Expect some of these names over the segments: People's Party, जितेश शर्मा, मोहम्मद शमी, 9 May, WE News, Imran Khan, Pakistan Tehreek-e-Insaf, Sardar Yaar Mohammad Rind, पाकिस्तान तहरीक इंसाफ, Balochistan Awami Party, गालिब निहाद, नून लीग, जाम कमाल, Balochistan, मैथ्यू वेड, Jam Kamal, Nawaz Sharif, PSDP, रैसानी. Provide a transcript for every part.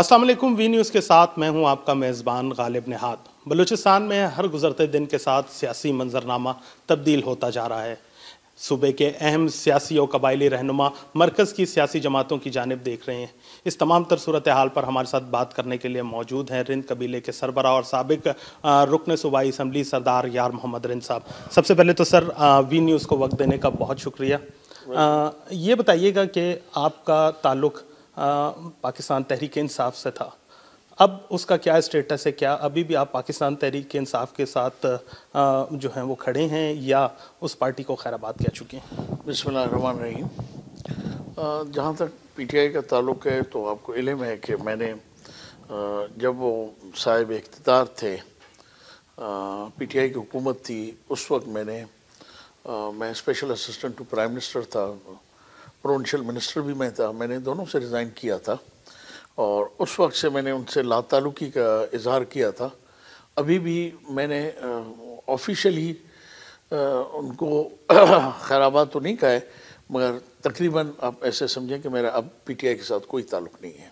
अस्सलाम वालेकुम। V news के साथ मैं हूं आपका मेज़बान गालिब निहाद। बलूचिस्तान में हर गुजरते दिन के साथ सियासी मंजरनामा तब्दील होता जा रहा है। सूबे के अहम सियासी और कबायली रहनुमा मरकज़ की सियासी जमातों की जानिब देख रहे हैं। इस तमाम तर सूरत हाल पर हमारे साथ बात करने के लिए मौजूद हैं रिंद कबीले के सरबरा और साबिक रुकन सूबाई असम्बली सरदार यार मोहम्मद रिंद साहब। सबसे पहले तो सर, वी न्यूज़ को वक्त देने का बहुत शुक्रिया। ये बताइएगा कि आपका ताल्लुक़ पाकिस्तान तहरीक इंसाफ से था, अब उसका क्या स्टेटस है? क्या अभी भी आप पाकिस्तान तहरीक इंसाफ के साथ जो हैं वो खड़े हैं या उस पार्टी को खैराबाद कह चुके हैं? बिस्मिल्लाहिर्रहमानिर्रहीम। जहाँ तक पीटीआई का ताल्लुक़ है तो आपको इल्म है कि मैंने जब वो साहिब इख्तितार थे, पीटीआई की हुकूमत थी, उस वक्त मैं special assistant to prime minister था, प्रोविंशियल मिनिस्टर भी मैं था। मैंने दोनों से रिज़ाइन किया था और उस वक्त से मैंने उनसे लाताल्लुकी का इजहार किया था। अभी भी मैंने ऑफिशियली उनको खैराबाद तो नहीं कहा है, मगर तकरीबन आप ऐसे समझें कि मेरा अब पीटीआई के साथ कोई ताल्लुक़ नहीं है।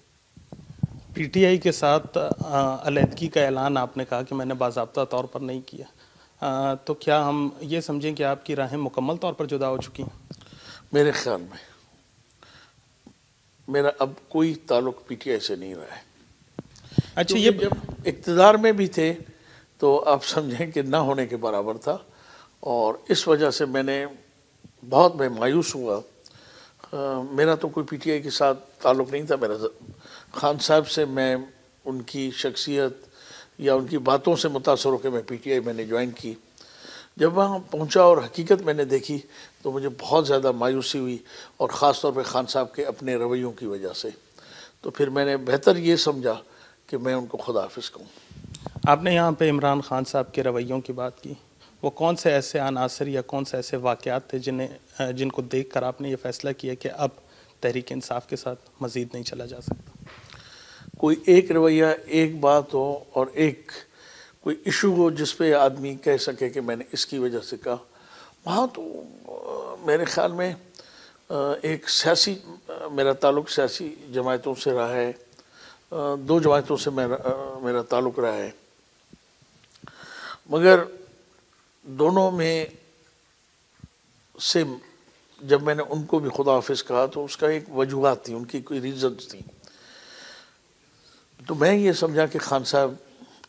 पीटीआई के साथ अलहदगी का ऐलान आपने कहा कि मैंने बाज़ाब्ता तौर पर नहीं किया, तो क्या हम ये समझें कि आपकी राहें मुकम्मल तौर पर जुदा हो चुकी हैं? मेरे ख्याल में मेरा अब कोई ताल्लुक़ पीटीआई से नहीं रहा है। अच्छा, ये जब इक़्तिदार में भी थे तो आप समझें कि ना होने के बराबर था और इस वजह से मैं मायूस हुआ। मेरा तो कोई पीटीआई के साथ ताल्लुक़ नहीं था। मेरा खान साहब से मैं उनकी शख्सियत या उनकी बातों से मुतासर होकर मैं पीटीआई मैंने ज्वाइन की। जब वहाँ पहुँचा और हकीकत मैंने देखी तो मुझे बहुत ज़्यादा मायूसी हुई और ख़ास तौर पे खान साहब के अपने रवैयों की वजह से। तो फिर मैंने बेहतर ये समझा कि मैं उनको खुदा हाफिज़ कहूँ। आपने यहाँ पे इमरान खान साहब के रवैयों की बात की, वो कौन से ऐसे अनासर या कौन से ऐसे वाक़यात थे जिनको देख कर आपने ये फ़ैसला किया कि अब तहरीक इंसाफ के साथ मज़ीद नहीं चला जा सकता? कोई एक रवैया, एक बात हो और एक कोई इशू हो जिस पे आदमी कह सके कि मैंने इसकी वजह से कहा। वहाँ तो मेरे ख़्याल में एक सियासी, मेरा ताल्लुक़ सियासी जमातों से रहा है। दो जमातों से मेरा ताल्लुक़ रहा है, मगर दोनों में से जब मैंने उनको भी खुदा हाफिज़ कहा तो उसका एक वजूहत थी, उनकी कोई रीज़न्स थी। तो मैं ये समझा कि खान साहब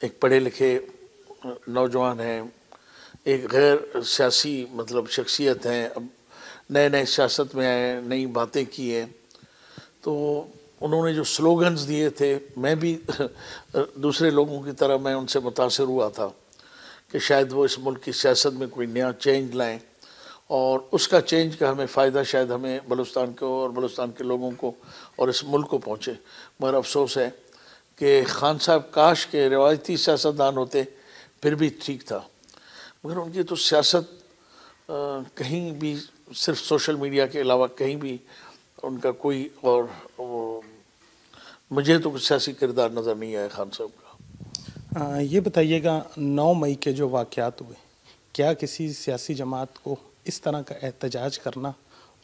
एक पढ़े लिखे नौजवान हैं, एक गैर सियासी शख्सियत हैं, अब नए नए सियासत में आए, नई बातें की हैं। तो उन्होंने जो स्लोगन्स दिए थे, मैं भी दूसरे लोगों की तरह मैं उनसे मुतासर हुआ था कि शायद वो इस मुल्क की सियासत में कोई नया चेंज लाएं और उसका चेंज का हमें फ़ायदा शायद हमें बलूचिस्तान को और बलूचिस्तान के लोगों को और इस मुल्क को पहुँचे। मगर अफसोस है कि खान साहब काश के रिवायती सियासतदान होते फिर भी ठीक था, मगर उनकी तो सियासत कहीं भी सिर्फ सोशल मीडिया के अलावा कहीं भी उनका कोई और मुझे तो कुछ सियासी किरदार नज़र नहीं आया खान साहब का। ये बताइएगा, 9 मई के जो वाक़यात हुए, क्या किसी सियासी जमात को इस तरह का एहतजाज करना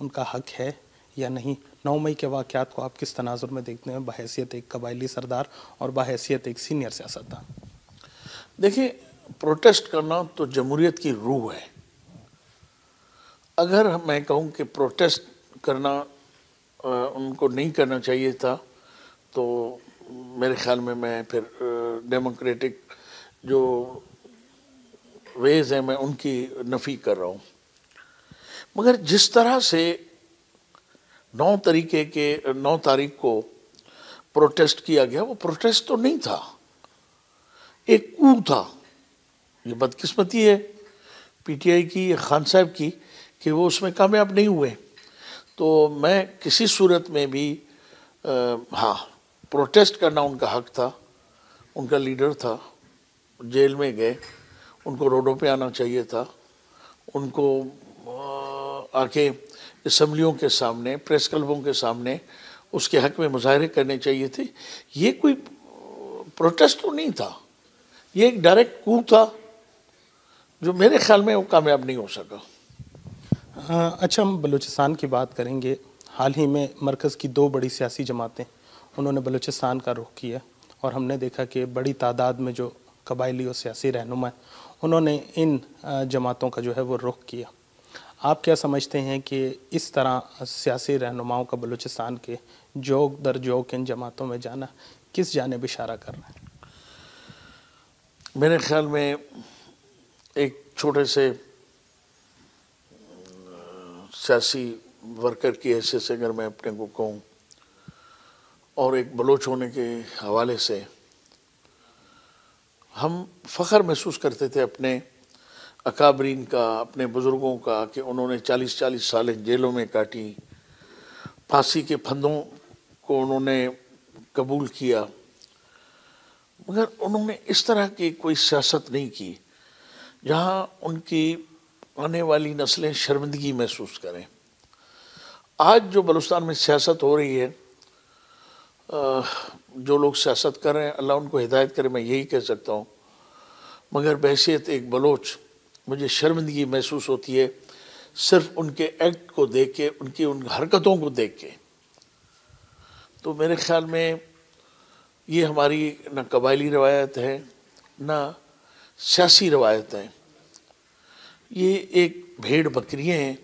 उनका हक है या नहीं? 9 मई के वाक़यात को आप किस तनाजुर में देखते हैं, बहैसियत एक कबायली सरदार और बहैसियत एक सीनियर सियासतदान? देखिए, प्रोटेस्ट करना तो जमहूरियत की रूह है। अगर मैं कहूँ कि प्रोटेस्ट करना उनको नहीं करना चाहिए था तो मेरे ख़्याल में मैं फिर डेमोक्रेटिक जो वेज़ हैं मैं उनकी नफ़ी कर रहा हूँ। मगर जिस तरह से 9 तारीख को प्रोटेस्ट किया गया, वो प्रोटेस्ट तो नहीं था, एक कू था। ये बदकिस्मती है पीटीआई की, खान साहब की, कि वो उसमें कामयाब नहीं हुए। तो मैं किसी सूरत में भी हाँ, प्रोटेस्ट करना उनका हक था, उनका लीडर था, जेल में गए, उनको रोडों पे आना चाहिए था, उनको आके असम्बलियों के सामने, प्रेस क्लबों के सामने उसके हक में मुजाहरे करने चाहिए थे। ये कोई प्रोटेस्ट तो नहीं था, ये एक डायरेक्ट कू था जो मेरे ख्याल में वो कामयाब नहीं हो सका। अच्छा, हम बलूचिस्तान की बात करेंगे। हाल ही में मरकज़ की 2 बड़ी सियासी जमातें उन्होंने बलूचिस्तान का रुख किया और हमने देखा कि बड़ी तादाद में जो कबायली और सियासी रहनुमा है उन्होंने इन जमातों का जो है वो रुख किया। आप क्या समझते हैं कि इस तरह सियासी रहनुमाओं का बलूचिस्तान के जोग दर जोग इन जमातों में जाना किस जानिब इशारा कर रहा है? मेरे ख्याल में एक छोटे से सियासी वर्कर की हैसियत से अगर मैं अपने को कहूँ और एक बलोच होने के हवाले से हम फ़ख्र महसूस करते थे अपने अकाबरीन का, अपने बुज़ुर्गों का, कि उन्होंने 40-40 साल जेलों में काटी, फांसी के फंदों को उन्होंने कबूल किया, मगर उन्होंने इस तरह की कोई सियासत नहीं की जहां उनकी आने वाली नस्लें शर्मिंदगी महसूस करें। आज जो बलूचिस्तान में सियासत हो रही है, जो लोग सियासत कर रहे हैं अल्लाह उनको हिदायत करे, मैं यही कह सकता हूँ, मगर बहैसियत एक बलोच मुझे शर्मिंदगी महसूस होती है सिर्फ उनके एक्ट को देख के, उनकी उन हरकतों को देख के। तो मेरे ख्याल में ये हमारी ना कबायली रवायत है ना सियासी रवायत है, ये एक भेड़ बकरियाँ हैं,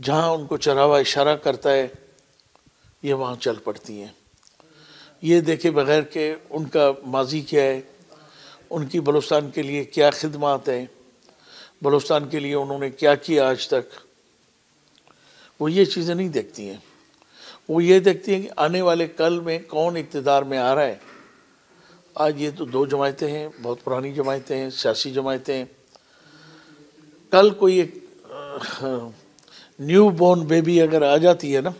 जहाँ उनको चरावा इशारा करता है ये वहाँ चल पड़ती हैं, ये देखे बगैर के उनका माजी क्या है, उनकी बलूचिस्तान के लिए क्या खिदमत है, बलूचिस्तान के लिए उन्होंने क्या किया आज तक, वो ये चीज़ें नहीं देखती हैं। वो ये देखती हैं कि आने वाले कल में कौन इक़्तिदार में आ रहा है। आज ये तो दो जमायतें हैं, बहुत पुरानी जमायतें हैं, सियासी जमायतें हैं। कल कोई एक न्यू बॉर्न बेबी अगर आ जाती है ना,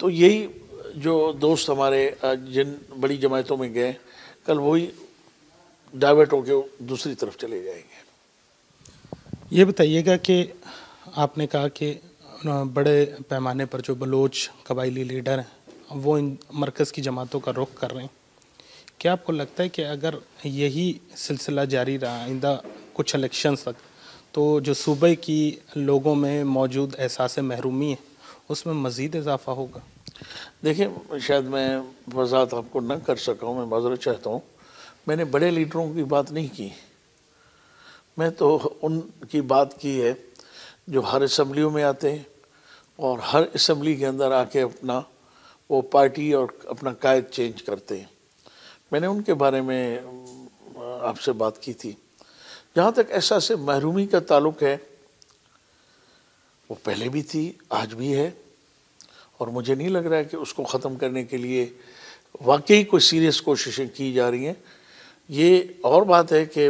तो यही जो दोस्त हमारे जिन बड़ी जमायतों में गए कल वही डाइवर्ट होकर दूसरी तरफ चले जाएंगे। ये बताइएगा कि आपने कहा कि बड़े पैमाने पर जो बलोच कबायली लीडर हैं वो इन मरकज़ की जमातों का रुख कर रहे हैं, क्या आपको लगता है कि अगर यही सिलसिला जारी रहा आइंदा कुछ इलेक्शंस तक तो जो सूबे की लोगों में मौजूद एहसास महरूमी है उसमें मज़ीद इजाफा होगा? देखिए, शायद मैं वजाहत आपको न कर सका हूँ, मैं माजरत चाहता हूँ। मैंने बड़े लीडरों की बात नहीं की, मैं तो उनकी बात की है जो हर असम्बलियों में आते हैं और हर असम्बली के अंदर आके अपना वो पार्टी और अपना कायद चेंज करते हैं। मैंने उनके बारे में आपसे बात की थी। जहाँ तक एहसास महरूमी का ताल्लुक़ है वो पहले भी थी, आज भी है, और मुझे नहीं लग रहा है कि उसको ख़त्म करने के लिए वाकई कोई सीरियस कोशिशें की जा रही हैं। ये और बात है कि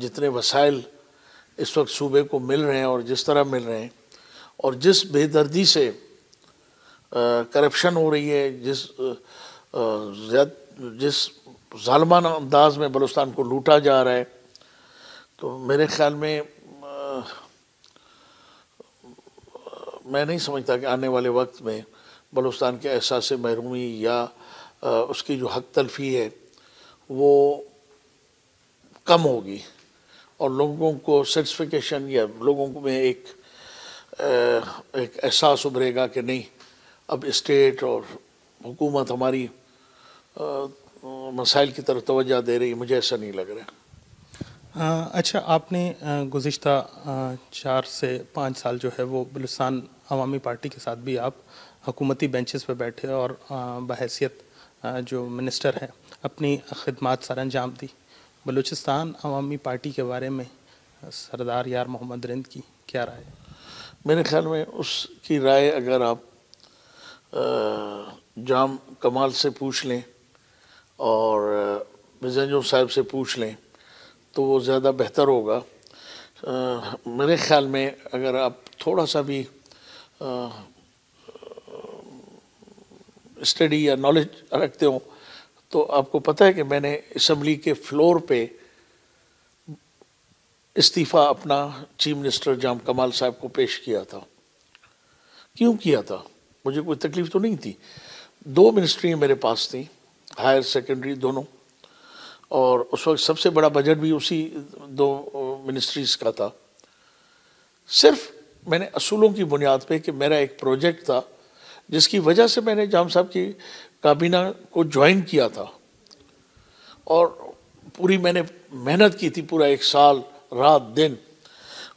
जितने वसाइल इस वक्त सूबे को मिल रहे हैं और जिस तरह मिल रहे हैं और जिस बेदर्दी से करप्शन हो रही है, जिस ज़ालिमाना अंदाज में बलूचिस्तान को लूटा जा रहा है, तो मेरे ख़्याल में मैं नहीं समझता कि आने वाले वक्त में बलूचिस्तान के एहसास महरूमी या उसकी जो हक तलफी है वो कम होगी और लोगों को सेटिस्फिकेशन या लोगों को में एक एहसास उभरेगा कि नहीं, अब स्टेट और हुकूमत हमारी मसाइल की तरफ तवज्जो दे रही, मुझे ऐसा नहीं लग रहा। अच्छा, आपने गुज़िश्ता 4 से 5 साल जो है वो बलूचिस्तान अवामी पार्टी के साथ भी आप हुकूमती बेंचेस पर बैठे और बहैसियत जो मिनिस्टर है अपनी खिदमत सर अंजाम दी। बलूचिस्तान अवामी पार्टी के बारे में सरदार यार मोहम्मद रिंद की क्या राय है? मेरे ख्याल में उसकी राय अगर आप जाम कमाल से पूछ लें और मिर्ज़ाजो साहब से पूछ लें तो वो ज़्यादा बेहतर होगा। मेरे ख़्याल में अगर आप थोड़ा सा भी स्टडी या नॉलेज रखते हो तो आपको पता है कि मैंने असम्बली के फ्लोर पे इस्तीफ़ा अपना चीफ मिनिस्टर जाम कमाल साहब को पेश किया था। क्यों किया था? मुझे कोई तकलीफ़ तो नहीं थी। 2 मिनिस्ट्रियाँ मेरे पास थी, हायर सेकेंडरी दोनों, और उस वक्त सबसे बड़ा बजट भी उसी 2 मिनिस्ट्रीज़ का था। सिर्फ मैंने असूलों की बुनियाद पे कि मेरा एक प्रोजेक्ट था जिसकी वजह से मैंने जाम साहब की काबीना को ज्वाइन किया था और पूरी मैंने मेहनत की थी, पूरा एक साल रात दिन,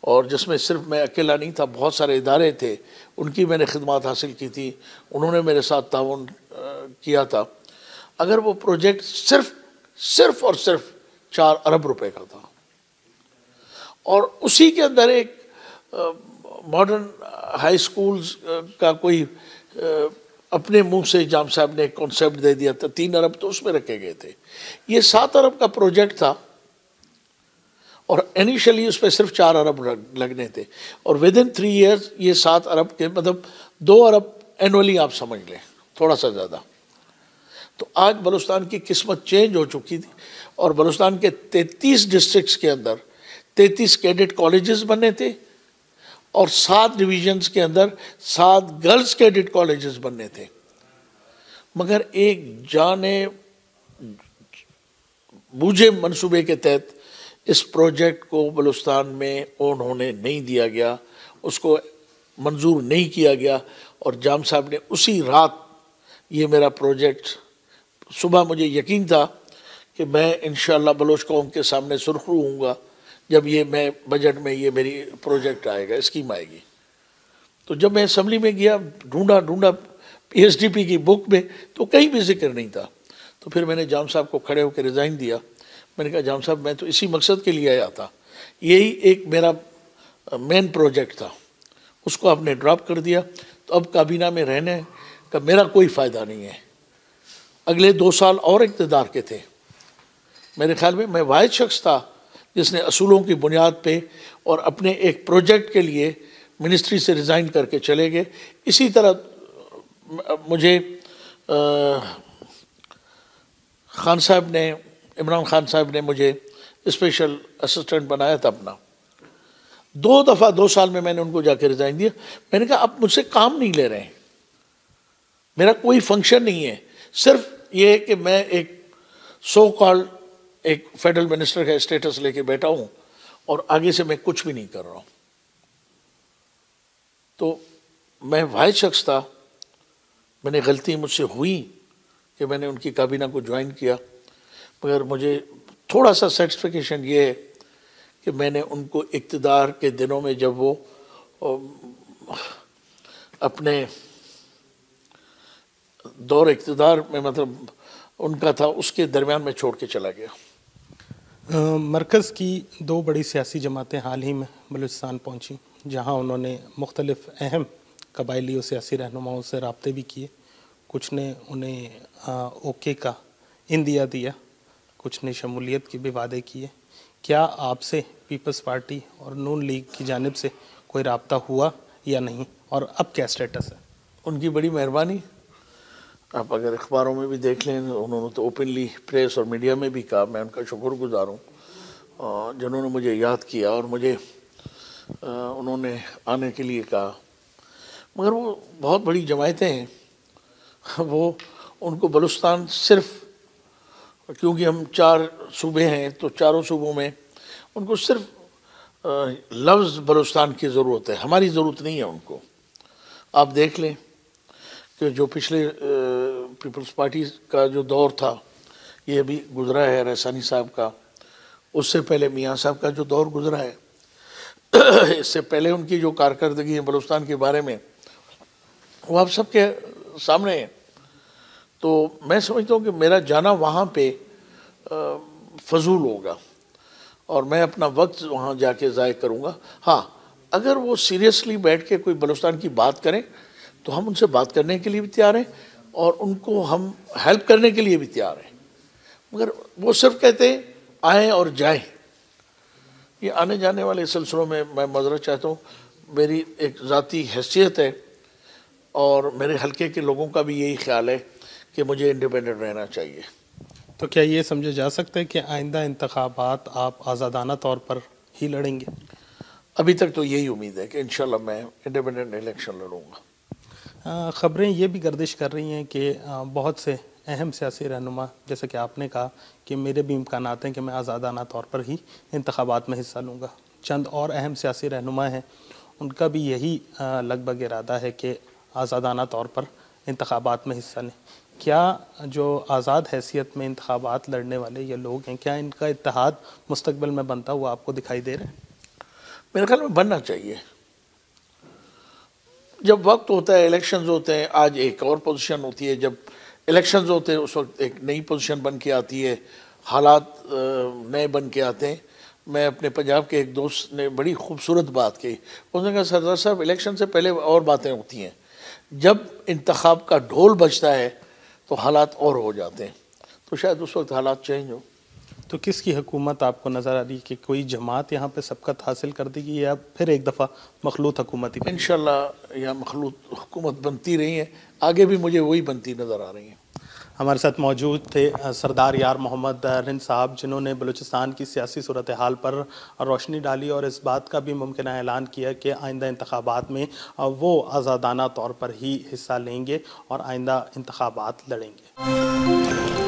और जिसमें सिर्फ मैं अकेला नहीं था, बहुत सारे इदारे थे, उनकी मैंने खिदमत हासिल की थी, उन्होंने मेरे साथ ताउन किया था। अगर वो प्रोजेक्ट सिर्फ 4 अरब रुपए का था और उसी के अंदर एक मॉडर्न हाई स्कूल्स का कोई अपने मुंह से जाम साहब ने कॉन्सेप्ट दे दिया था। 3 अरब तो उसमें रखे गए थे, ये 7 अरब का प्रोजेक्ट था और इनिशियली उसमें सिर्फ 4 अरब लगने थे और विदिन 3 इयर्स ये 7 अरब के मतलब 2 अरब एनुअली आप समझ लें, थोड़ा सा ज़्यादा। तो आज बलूचिस्तान की किस्मत चेंज हो चुकी थी और बलूचिस्तान के 33 डिस्ट्रिक्ट्स के अंदर 33 कैडेट कॉलेजेस बने थे और 7 डिवीजन्स के अंदर 7 गर्ल्स कैडेट कॉलेजेस बनने थे, मगर एक जाने बूझे मंसूबे के तहत इस प्रोजेक्ट को बलूचिस्तान में ओन होने नहीं दिया गया, उसको मंजूर नहीं किया गया और जाम साहब ने उसी रात ये मेरा प्रोजेक्ट, सुबह मुझे यकीन था कि मैं इंशाअल्लाह बलोच कौम के सामने सुरखरू हूँगा जब ये मैं बजट में ये मेरी प्रोजेक्ट आएगा, स्कीम आएगी। तो जब मैं असम्बली में गया, ढूंढा PSDP की बुक में तो कहीं भी जिक्र नहीं था। तो फिर मैंने जाम साहब को खड़े होकर रिज़ाइन दिया। मैंने कहा जाम साहब, मैं तो इसी मकसद के लिए आया था, यही एक मेरा मेन प्रोजेक्ट था, उसको आपने ड्रॉप कर दिया, तो अब काबीना में रहने का मेरा कोई फ़ायदा नहीं है। अगले 2 साल और इक़्तिदार के थे। मेरे ख्याल में मैं वाहिद शख्स था जिसने असूलों की बुनियाद पे और अपने एक प्रोजेक्ट के लिए मिनिस्ट्री से रिज़ाइन करके चले गए। इसी तरह मुझे इमरान खान साहब ने मुझे स्पेशल असिस्टेंट बनाया था अपना। 2 दफ़ा 2 साल में मैंने उनको जाके रिज़ाइन दिया। मैंने कहा आप मुझसे काम नहीं ले रहे हैं, मेरा कोई फंक्शन नहीं है, सिर्फ ये है कि मैं एक सो कॉल्ड एक फेडरल मिनिस्टर का स्टेटस लेके बैठा हूँ और आगे से मैं कुछ भी नहीं कर रहा हूँ। तो मैं वाहिद शख्स था, मैंने गलती मुझसे हुई कि मैंने उनकी काबीना को ज्वाइन किया, मगर मुझे थोड़ा सा सेटिस्फेक्शन ये है कि मैंने उनको इक़्तिदार के दिनों में जब वो अपने दौर इक़्तिदार में मतलब उनका था, उसके दरमियान में छोड़ के चला गया। मरकज़ की 2 बड़ी सियासी जमातें हाल ही में बलूचिस्तान पहुँची, जहाँ उन्होंने मुख्तलिफ़ अहम कबायली और सियासी रहनुमाओं से रबते भी किए। कुछ ने उन्हें ओके का इंदिया दिया, कुछ ने शमूलियत के भी वादे किए। क्या आपसे पीपल्स पार्टी और नून लीग की जानिब से कोई रबता हुआ या नहीं, और अब क्या स्टेटस है? उनकी बड़ी मेहरबानी, आप अगर अखबारों में भी देख लें, उन्होंने तो ओपनली प्रेस और मीडिया में भी कहा, मैं उनका शुक्रगुजार हूँ जिन्होंने मुझे याद किया और मुझे उन्होंने आने के लिए कहा। मगर वो बहुत बड़ी जमायतें हैं, वो उनको बलूचिस्तान सिर्फ क्योंकि हम 4 सूबे हैं तो 4 सूबों में उनको सिर्फ लफ्ज़ बलूचिस्तान की ज़रूरत है, हमारी ज़रूरत नहीं है उनको। आप देख लें कि जो पिछले पीपल्स पार्टी का जो दौर था ये अभी गुज़रा है, रैसानी साहब का, उससे पहले मियाँ साहब का जो दौर गुज़रा है, इससे पहले उनकी जो कारकर्दगी है बलूचिस्तान के बारे में वो आप सबके सामने है। तो मैं समझता हूँ कि मेरा जाना वहाँ पे फजूल होगा और मैं अपना वक्त वहाँ जाके ज़ाय करूँगा। हाँ, अगर वो सीरियसली बैठ के कोई बलूचिस्तान की बात करें तो हम उनसे बात करने के लिए भी तैयार हैं और उनको हम हेल्प करने के लिए भी तैयार हैं, मगर वो सिर्फ कहते हैं आएँ और जाएं। ये आने जाने वाले सिलसिलों में मैं मजरा चाहता हूँ, मेरी एक ज़ाती हैसियत है और मेरे हलके के लोगों का भी यही ख्याल है कि मुझे इंडिपेंडेंट रहना चाहिए। तो क्या ये समझा जा सकता है कि आइंदा इंतखाबात आप आज़ादाना तौर पर ही लड़ेंगे? अभी तक तो यही उम्मीद है कि इंशाल्लाह मैं इंडिपेंडेंट इलेक्शन लड़ूँगा। ख़बरें ये भी गर्दिश कर रही हैं कि बहुत से अहम सियासी रहनुमा, जैसे कि आपने कहा कि मेरे भी इम्कानात हैं कि मैं आज़ादाना तौर पर ही इंतखाबात में हिस्सा लूँगा, चंद और अहम सियासी रहनुमा हैं उनका भी यही लगभग इरादा है कि आज़ादाना तौर पर इंतखाबात में हिस्सा लें। क्या जो आज़ाद हैसियत में इंतखाबात लड़ने वाले ये लोग हैं, क्या इनका इत्तेहाद मुस्तकबिल में बनता हुआ आपको दिखाई दे रहा है? मेरे ख्याल में बनना चाहिए। जब वक्त होता है, इलेक्शंस होते हैं, आज एक और पोजीशन होती है, जब इलेक्शंस होते हैं उस वक्त एक नई पोजीशन बन के आती है, हालात नए बन के आते हैं। मैं अपने पंजाब के एक दोस्त ने बड़ी खूबसूरत बात कही, उसने कहा सरदार साहब इलेक्शन से पहले और बातें होती हैं, जब इंतखाब का ढोल बजता है तो हालात और हो जाते हैं, तो शायद उस वक्त हालात चेंज हो। तो किसकी हुकूमत आपको नज़र आ रही है कि कोई जमात यहाँ पे सबकत हासिल कर देगी या फिर एक दफ़ा मखलूत हुकूमत? इंशाल्लाह यहाँ मखलूत हुकूमत बनती रही है, आगे भी मुझे वही बनती नज़र आ रही है। हमारे साथ मौजूद थे सरदार यार मोहम्मद रिंद साहब, जिन्होंने बलूचिस्तान की सियासी सूरत हाल पर रोशनी डाली और इस बात का भी मुमकिन ऐलान किया कि आइंदा इंतखाबात में वो आज़ादाना तौर पर ही हिस्सा लेंगे और आइंदा इंतखाबात लड़ेंगे।